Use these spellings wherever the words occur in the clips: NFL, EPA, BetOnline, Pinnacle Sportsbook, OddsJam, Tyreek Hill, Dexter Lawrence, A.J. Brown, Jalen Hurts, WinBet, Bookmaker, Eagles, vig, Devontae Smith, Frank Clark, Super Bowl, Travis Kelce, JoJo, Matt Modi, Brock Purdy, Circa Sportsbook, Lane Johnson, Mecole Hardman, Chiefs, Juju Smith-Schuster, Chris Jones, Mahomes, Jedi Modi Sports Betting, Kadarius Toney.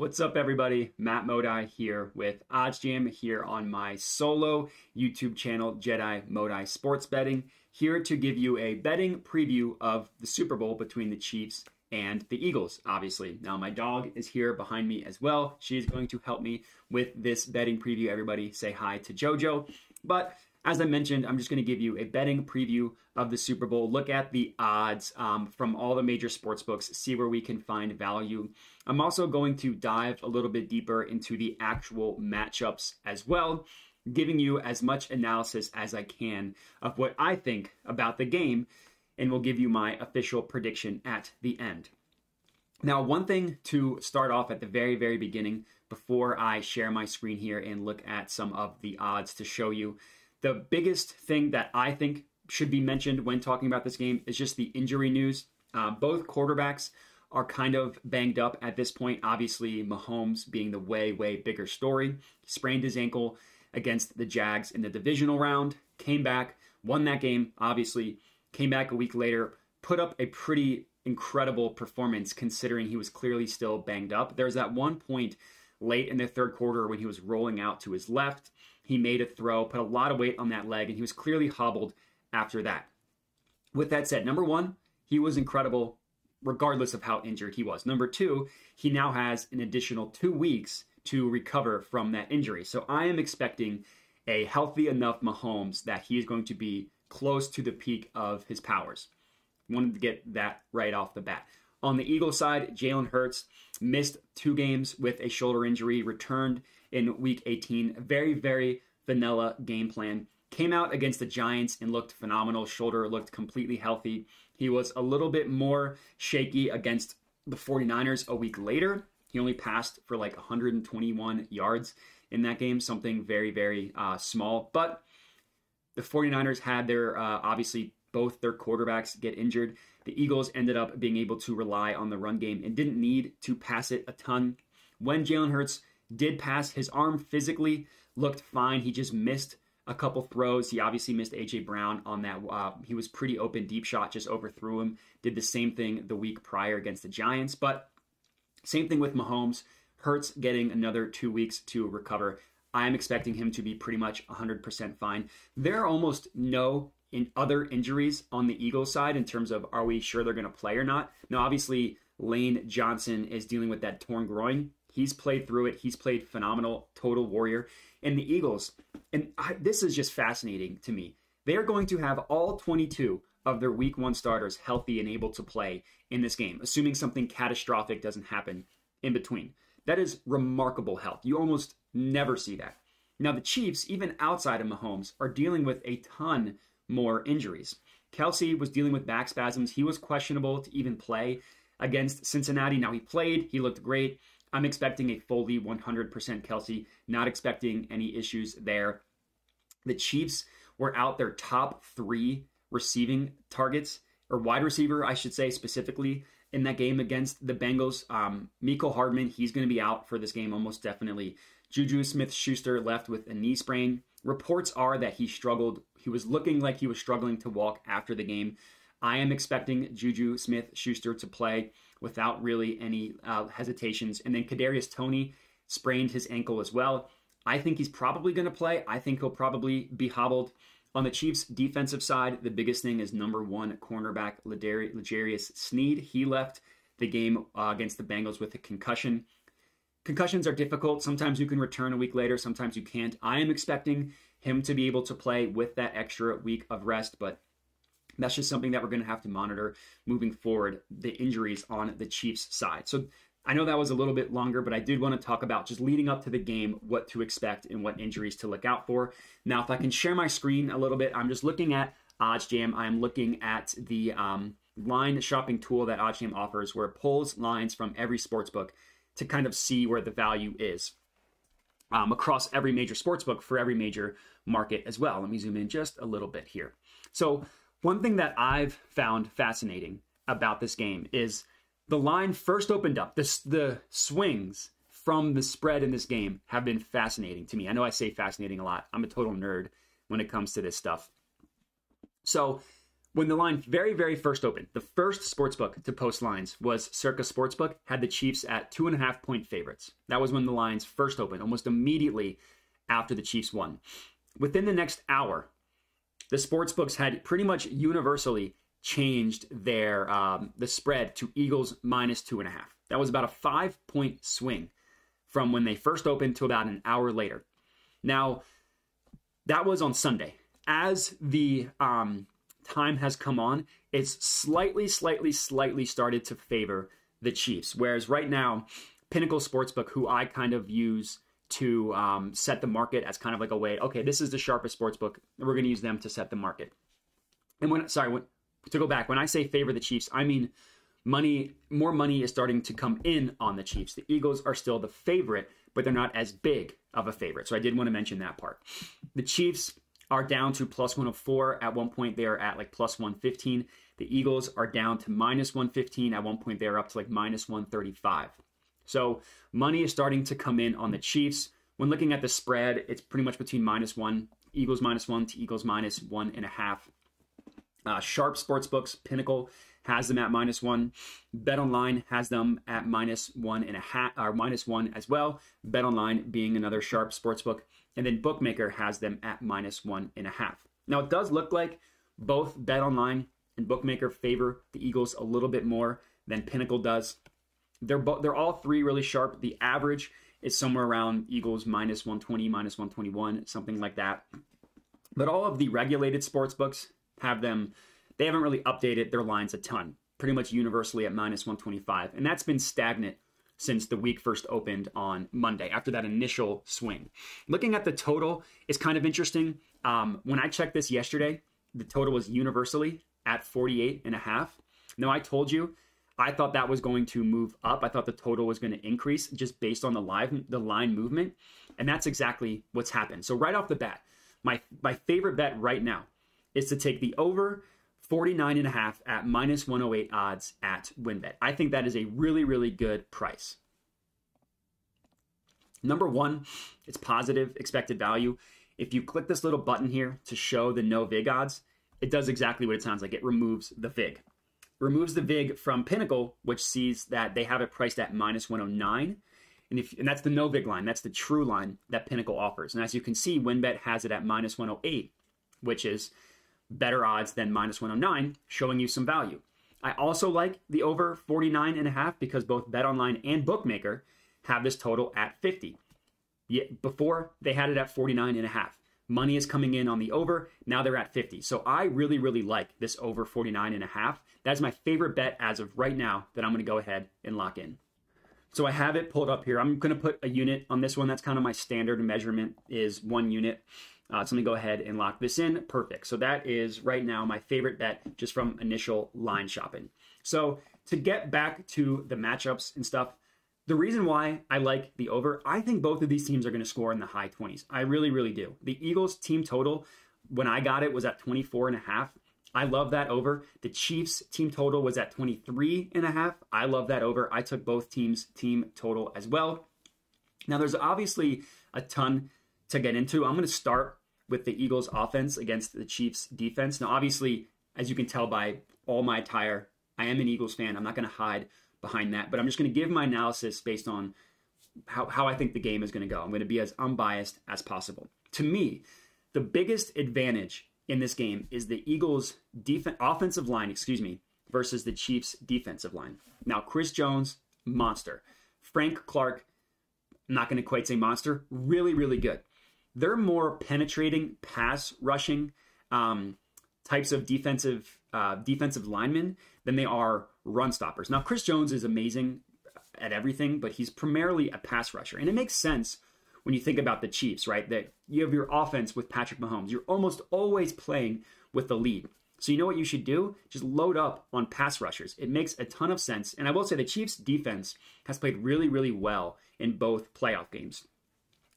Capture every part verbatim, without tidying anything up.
What's up, everybody? Matt Modi here with OddsJam here on my solo YouTube channel, Jedi Modi Sports Betting, here to give you a betting preview of the Super Bowl between the Chiefs and the Eagles, obviously. Now, my dog is here behind me as well. She is going to help me with this betting preview. Everybody say hi to JoJo. But as I mentioned, I'm just going to give you a betting preview of the Super Bowl, look at the odds um, from all the major sports books, see where we can find value. I'm also going to dive a little bit deeper into the actual matchups as well, giving you as much analysis as I can of what I think about the game, and we'll give you my official prediction at the end. Now, one thing to start off at the very, very beginning before I share my screen here and look at some of the odds to show you, the biggest thing that I think should be mentioned when talking about this game is just the injury news. Uh, both quarterbacks are kind of banged up at this point. Obviously, Mahomes being the way, way bigger story. Sprained his ankle against the Jags in the divisional round. Came back, won that game, obviously. Came back a week later, put up a pretty incredible performance considering he was clearly still banged up. There's that one point late in the third quarter when he was rolling out to his left. He made a throw, put a lot of weight on that leg, and he was clearly hobbled after that. With that said, number one, he was incredible regardless of how injured he was. Number two, he now has an additional two weeks to recover from that injury. So I am expecting a healthy enough Mahomes that he is going to be close to the peak of his powers. Wanted to get that right off the bat. On the Eagles side, Jalen Hurts missed two games with a shoulder injury, returned in week eighteen. Very, very vanilla game plan. Came out against the Giants and looked phenomenal. Shoulder looked completely healthy. He was a little bit more shaky against the forty-niners a week later. He only passed for like one hundred twenty-one yards in that game, something very, very uh, small. But the forty-niners had their, uh, obviously, both their quarterbacks get injured. The Eagles ended up being able to rely on the run game and didn't need to pass it a ton. When Jalen Hurts did pass, his arm physically looked fine. He just missed a couple throws. He obviously missed A J. Brown on that. Uh, he was pretty open deep shot, just overthrew him. Did the same thing the week prior against the Giants. But same thing with Mahomes. Hurts getting another two weeks to recover. I'm expecting him to be pretty much one hundred percent fine. There are almost no in other injuries on the Eagles side in terms of are we sure they're going to play or not. Now, obviously, Lane Johnson is dealing with that torn groin. He's played through it. He's played phenomenal, total warrior. And the Eagles, and I, this is just fascinating to me, they are going to have all twenty-two of their week one starters healthy and able to play in this game, assuming something catastrophic doesn't happen in between. That is remarkable health. You almost never see that. Now, the Chiefs, even outside of Mahomes, are dealing with a ton more injuries. Kelce was dealing with back spasms. He was questionable to even play against Cincinnati. Now he played. He looked great. I'm expecting a fully one hundred percent Kelce, not expecting any issues there. The Chiefs were out their top three receiving targets, or wide receiver, I should say, specifically in that game against the Bengals. Um, Mecole Hardman, he's going to be out for this game almost definitely. Juju Smith-Schuster left with a knee sprain. Reports are that he struggled. He was looking like he was struggling to walk after the game. I am expecting Juju Smith-Schuster to play without really any uh, hesitations. And then Kadarius Toney sprained his ankle as well. I think he's probably going to play. I think he'll probably be hobbled. On the Chiefs' defensive side, the biggest thing is number one cornerback LeJarius Sneed. He left the game uh, against the Bengals with a concussion. Concussions are difficult. Sometimes you can return a week later. Sometimes you can't. I am expecting him to be able to play with that extra week of rest, but that's just something that we're going to have to monitor moving forward, the injuries on the Chiefs' side. So I know that was a little bit longer, but I did want to talk about just leading up to the game, what to expect and what injuries to look out for. Now, if I can share my screen a little bit, I'm just looking at OddsJam. I'm looking at the um, line shopping tool that OddsJam offers where it pulls lines from every sportsbook to kind of see where the value is um, across every major sportsbook for every major market as well. Let me zoom in just a little bit here. So one thing that I've found fascinating about this game is the line first opened up. This, the swings from the spread in this game have been fascinating to me. I know I say fascinating a lot. I'm a total nerd when it comes to this stuff. So When the line very, very first opened, the first sportsbook to post lines was Circa Sportsbook, had the Chiefs at two and a half point favorites. That was when the lines first opened, almost immediately after the Chiefs won. Within the next hour, the sportsbooks had pretty much universally changed their um, the spread to Eagles minus two and a half. That was about a five-point swing from when they first opened to about an hour later. Now, that was on Sunday. As the... Um, time has come on, it's slightly, slightly, slightly started to favor the Chiefs. Whereas right now, Pinnacle Sportsbook, who I kind of use to um, set the market as kind of like a way, okay, this is the sharpest sportsbook, and we're going to use them to set the market. And when, sorry, when, to go back, when I say favor the Chiefs, I mean money, more money is starting to come in on the Chiefs. The Eagles are still the favorite, but they're not as big of a favorite. So I did want to mention that part. The Chiefs are down to plus one oh four. At one point, they are at like plus one fifteen. The Eagles are down to minus one fifteen. At one point, they are up to like minus one thirty-five. So money is starting to come in on the Chiefs. When looking at the spread, it's pretty much between minus one, Eagles minus one to Eagles minus one and a half. Uh, Sharp Sportsbooks, Pinnacle, has them at minus one. BetOnline has them at minus one and a half, or minus one as well. BetOnline being another Sharp Sportsbook. And then Bookmaker has them at minus one and a half. Now, it does look like both BetOnline and Bookmaker favor the Eagles a little bit more than Pinnacle does. They're both, they're all three really sharp. The average is somewhere around Eagles minus one twenty, minus one twenty-one, something like that. But all of the regulated sports books have them, they haven't really updated their lines a ton, pretty much universally at minus one twenty-five. And that's been stagnant since the week first opened on Monday, after that initial swing. Looking at the total, it's kind of interesting. Um, when I checked this yesterday, the total was universally at forty-eight and a half. Now, I told you, I thought that was going to move up. I thought the total was going to increase just based on the, live, the line movement, and that's exactly what's happened. So right off the bat, my, my favorite bet right now is to take the over forty-nine and a half at minus one oh eight odds at WinBet. I think that is a really, really good price. Number one, it's positive expected value. If you click this little button here to show the no vig odds, it does exactly what it sounds like. It removes the vig. Removes the vig from Pinnacle, which sees that they have it priced at minus one oh nine. And, if, and that's the no vig line. That's the true line that Pinnacle offers. And as you can see, WinBet has it at minus one oh eight, which is better odds than minus one oh nine, showing you some value. I also like the over forty-nine and a half because both BetOnline and Bookmaker have this total at fifty. Yet before, they had it at forty-nine and a half. Money is coming in on the over. Now they're at fifty. So I really, really like this over forty-nine and a half. That's my favorite bet as of right now that I'm going to go ahead and lock in. So I have it pulled up here. I'm going to put a unit on this one. That's kind of my standard measurement, is one unit. Uh, so let me go ahead and lock this in. Perfect. So that is right now my favorite bet just from initial line shopping. So to get back to the matchups and stuff, the reason why I like the over, I think both of these teams are going to score in the high twenties. I really, really do. The Eagles team total, when I got it, was at twenty-four and a half. I love that over. The Chiefs team total was at twenty-three and a half. I love that over. I took both teams team total as well. Now there's obviously a ton to get into. I'm going to start with the Eagles offense against the Chiefs defense. Now, obviously, as you can tell by all my attire, I am an Eagles fan. I'm not going to hide behind that, but I'm just going to give my analysis based on how, how I think the game is going to go. I'm going to be as unbiased as possible. To me, the biggest advantage in this game is the Eagles defense, offensive line, excuse me, versus the Chiefs defensive line. Now, Chris Jones, monster. Frank Clark, I'm not going to quite say monster, really, really good. They're more penetrating, pass rushing um, types of defensive uh, defensive linemen than they are run stoppers. Now, Chris Jones is amazing at everything, but he's primarily a pass rusher. And it makes sense when you think about the Chiefs, right? That you have your offense with Patrick Mahomes. You're almost always playing with the lead. So you know what you should do? Just load up on pass rushers. It makes a ton of sense. And I will say the Chiefs defense has played really, really well in both playoff games.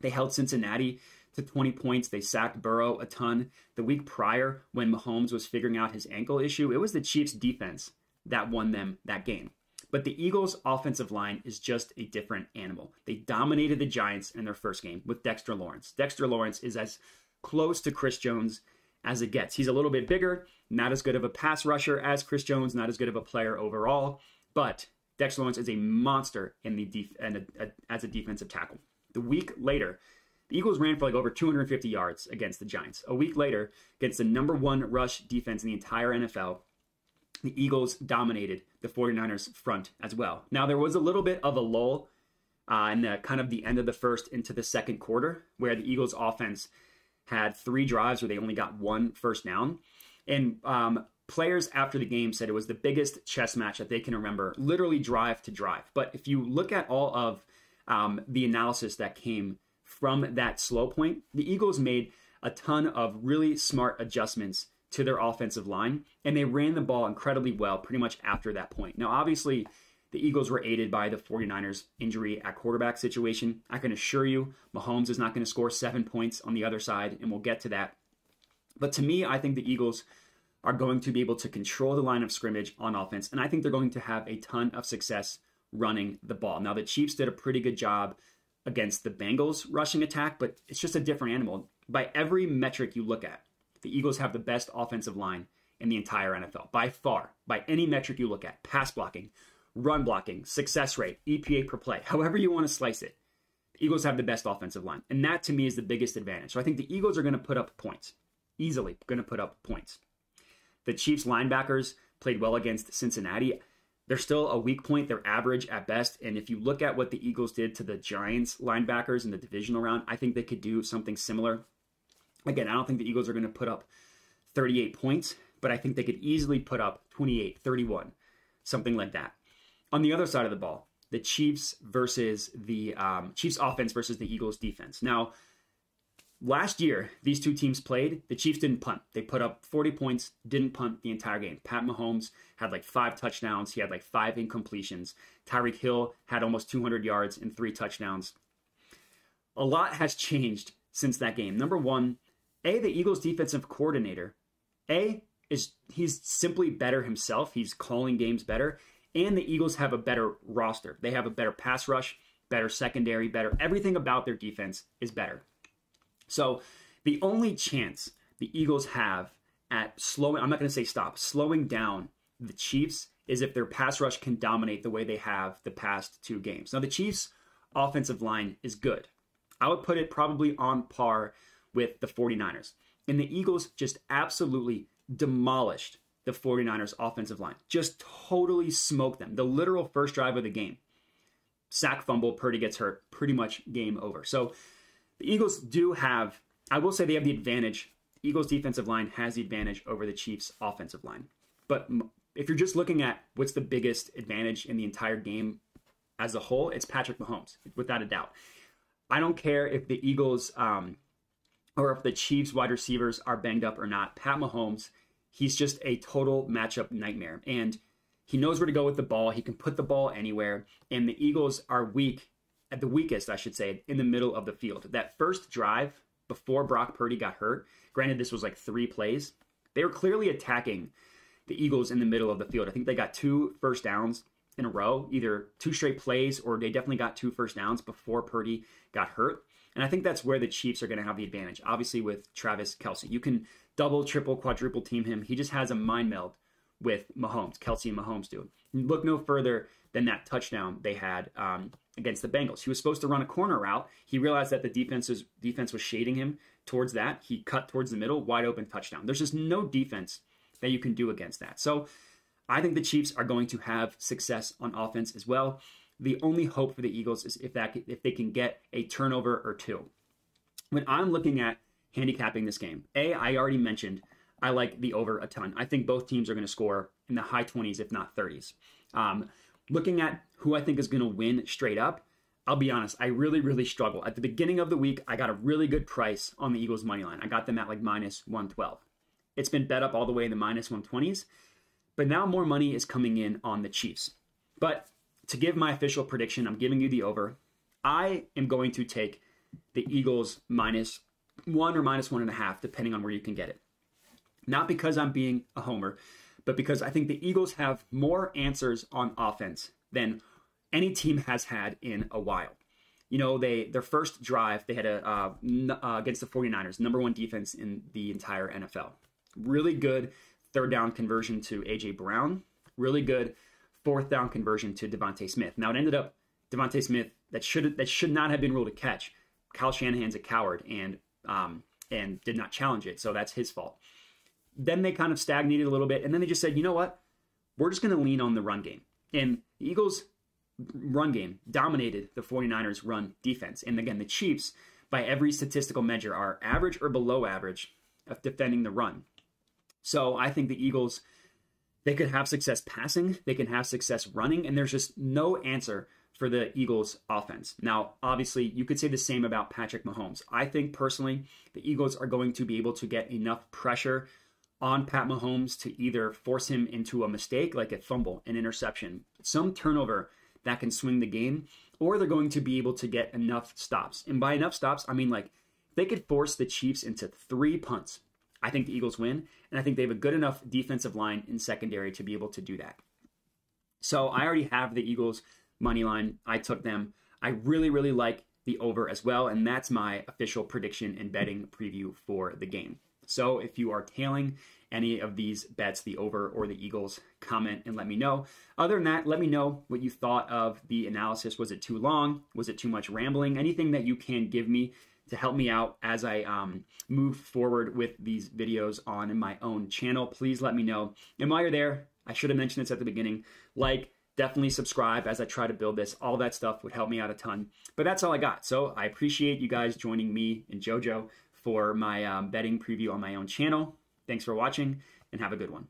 They held Cincinnati to twenty points. They sacked Burrow a ton. The week prior, when Mahomes was figuring out his ankle issue, it was the Chiefs defense that won them that game. But the Eagles offensive line is just a different animal. They dominated the Giants in their first game with Dexter Lawrence. Dexter Lawrence is as close to Chris Jones as it gets. He's a little bit bigger, not as good of a pass rusher as Chris Jones, not as good of a player overall, but Dexter Lawrence is a monster in the def- and a, a, as a defensive tackle. The week later, the Eagles ran for like over two hundred fifty yards against the Giants. A week later, against the number one rush defense in the entire N F L, the Eagles dominated the 49ers front as well. Now, there was a little bit of a lull uh, in the, kind of the end of the first into the second quarter, where the Eagles offense had three drives where they only got one first down. And um, players after the game said it was the biggest chess match that they can remember, literally drive to drive. But if you look at all of um, the analysis that came from that slow point, the Eagles made a ton of really smart adjustments to their offensive line, and they ran the ball incredibly well pretty much after that point. Now, obviously, the Eagles were aided by the 49ers injury at quarterback situation. I can assure you, Mahomes is not going to score seven points on the other side, and we'll get to that. But to me, I think the Eagles are going to be able to control the line of scrimmage on offense, and I think they're going to have a ton of success running the ball. Now, the Chiefs did a pretty good job against the Bengals' rushing attack, but it's just a different animal. By every metric you look at, the Eagles have the best offensive line in the entire N F L, by far, by any metric you look at, pass blocking, run blocking, success rate, E P A per play, however you want to slice it, the Eagles have the best offensive line. And that to me is the biggest advantage. So I think the Eagles are going to put up points, easily going to put up points. The Chiefs linebackers played well against Cincinnati. They're still a weak point. They're average at best. And if you look at what the Eagles did to the Giants linebackers in the divisional round, I think they could do something similar. Again, I don't think the Eagles are going to put up thirty-eight points, but I think they could easily put up twenty-eight, thirty-one, something like that. On the other side of the ball, the Chiefs versus the um, Chiefs offense versus the Eagles defense. Now, last year, these two teams played. The Chiefs didn't punt. They put up forty points, didn't punt the entire game. Pat Mahomes had like five touchdowns. He had like five incompletions. Tyreek Hill had almost two hundred yards and three touchdowns. A lot has changed since that game. Number one, A, the Eagles defensive coordinator, A, is he's simply better himself. He's calling games better. And the Eagles have a better roster. They have a better pass rush, better secondary, better. Everything about their defense is better. So the only chance the Eagles have at slowing, I'm not going to say stop, slowing down the Chiefs is if their pass rush can dominate the way they have the past two games. Now, the Chiefs' offensive line is good. I would put it probably on par with the 49ers. And the Eagles just absolutely demolished the 49ers offensive line. Just totally smoked them. The literal first drive of the game. Sack fumble, Purdy gets hurt, pretty much game over. So the Eagles do have, I will say they have the advantage. The Eagles defensive line has the advantage over the Chiefs offensive line. But if you're just looking at what's the biggest advantage in the entire game as a whole, it's Patrick Mahomes, without a doubt. I don't care if the Eagles... Um, or if the Chiefs wide receivers are banged up or not. Pat Mahomes, he's just a total matchup nightmare. And he knows where to go with the ball. He can put the ball anywhere. And the Eagles are weak, at the weakest, I should say, in the middle of the field. That first drive before Brock Purdy got hurt, granted this was like three plays, they were clearly attacking the Eagles in the middle of the field. I think they got two first downs in a row, either two straight plays, or they definitely got two first downs before Purdy got hurt. And I think that's where the Chiefs are going to have the advantage. Obviously, with Travis Kelce, you can double, triple, quadruple team him. He just has a mind meld with Mahomes. Kelce and Mahomes do. And look no further than that touchdown they had um, against the Bengals. He was supposed to run a corner route. He realized that the defense was, defense was shading him towards that. He cut towards the middle, wide open touchdown. There's just no defense that you can do against that. So I think the Chiefs are going to have success on offense as well. The only hope for the Eagles is if that if they can get a turnover or two. When I'm looking at handicapping this game, A, I already mentioned I like the over a ton. I think both teams are going to score in the high twenties, if not thirties. Um, looking at who I think is going to win straight up, I'll be honest, I really, really struggle. At the beginning of the week, I got a really good price on the Eagles' money line. I got them at like minus one twelve. It's been bet up all the way in the minus one twenties, but now more money is coming in on the Chiefs. But to give my official prediction, I'm giving you the over. I am going to take the Eagles minus one or minus one and a half, depending on where you can get it. Not because I'm being a homer, but because I think the Eagles have more answers on offense than any team has had in a while. you know, they their first drive, they had a uh, n- uh, against the 49ers, number one defense in the entire N F L. Really good third down conversion to A J. Brown. Really good fourth down conversion to Devontae Smith. Now, it ended up Devontae Smith, that should that should not have been ruled a catch. Kyle Shanahan's a coward and um, and did not challenge it, so that's his fault. Then they kind of stagnated a little bit, and then they just said, you know what? We're just going to lean on the run game. And the Eagles' run game dominated the 49ers' run defense. And again, the Chiefs, by every statistical measure, are average or below average of defending the run. So I think the Eagles, they could have success passing, they can have success running, and there's just no answer for the Eagles' offense. Now, obviously, you could say the same about Patrick Mahomes. I think, personally, the Eagles are going to be able to get enough pressure on Pat Mahomes to either force him into a mistake, like a fumble, an interception, some turnover that can swing the game, or they're going to be able to get enough stops. And by enough stops, I mean, like, they could force the Chiefs into three punts. I think the Eagles win, and I think they have a good enough defensive line in secondary to be able to do that. So I already have the Eagles money line. I took them. I really, really like the over as well, and that's my official prediction and betting preview for the game. So if you are tailing any of these bets, the over or the Eagles, comment and let me know. Other than that, let me know what you thought of the analysis. Was it too long? Was it too much rambling? Anything that you can give me to help me out as I um, move forward with these videos on in my own channel, please let me know. And while you're there, I should have mentioned this at the beginning, like, definitely subscribe as I try to build this. All that stuff would help me out a ton. But that's all I got. So I appreciate you guys joining me and JoJo for my um, betting preview on my own channel. Thanks for watching and have a good one.